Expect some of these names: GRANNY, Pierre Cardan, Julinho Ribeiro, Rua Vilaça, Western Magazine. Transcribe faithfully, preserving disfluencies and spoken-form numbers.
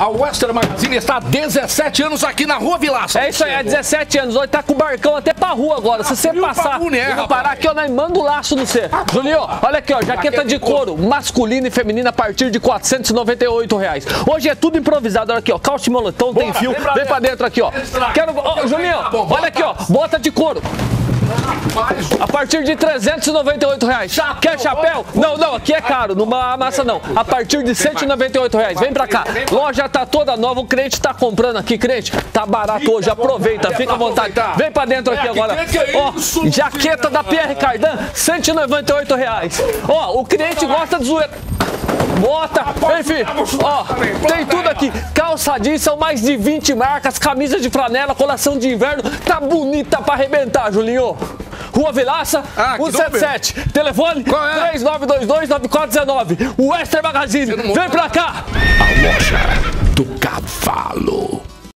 A Western Magazine está há dezessete anos aqui na Rua Vilaça. É isso aí, há dezessete anos. Olha, tá com o barcão até pra rua agora. Se você passar e parar aqui, ó, nós manda o laço no C. Julinho, olha aqui, ó, jaqueta de couro masculina e feminina a partir de quatrocentos e noventa e oito reais. Hoje é tudo improvisado. Olha aqui, ó, calça e moletom, tem fio. Vem pra dentro aqui, ó. Quero... Ó, Julinho, olha aqui, ó, bota de couro. A partir de trezentos e noventa e oito reais. Chapéu, quer chapéu? Não, não, aqui é caro, numa massa não. A partir de cento e noventa e oito reais, vem pra cá. Loja tá toda nova, o cliente tá comprando aqui, cliente. Tá barato hoje, aproveita, fica à vontade. Vem pra dentro aqui agora. Ó, jaqueta da Pierre Cardan, cento e noventa e oito reais. Ó, o cliente gosta de zoeira. Bota, enfim, ó, tem tudo aqui. Calça jeans, são mais de vinte marcas, camisas de flanela, coleção de inverno. Tá bonita pra arrebentar, Julinho. Rua Vilaça, ah, cento e setenta e sete. Telefone é? três nove dois dois, nove quatro um nove. Western Magazine, vem pra cá. A loja do cavalo.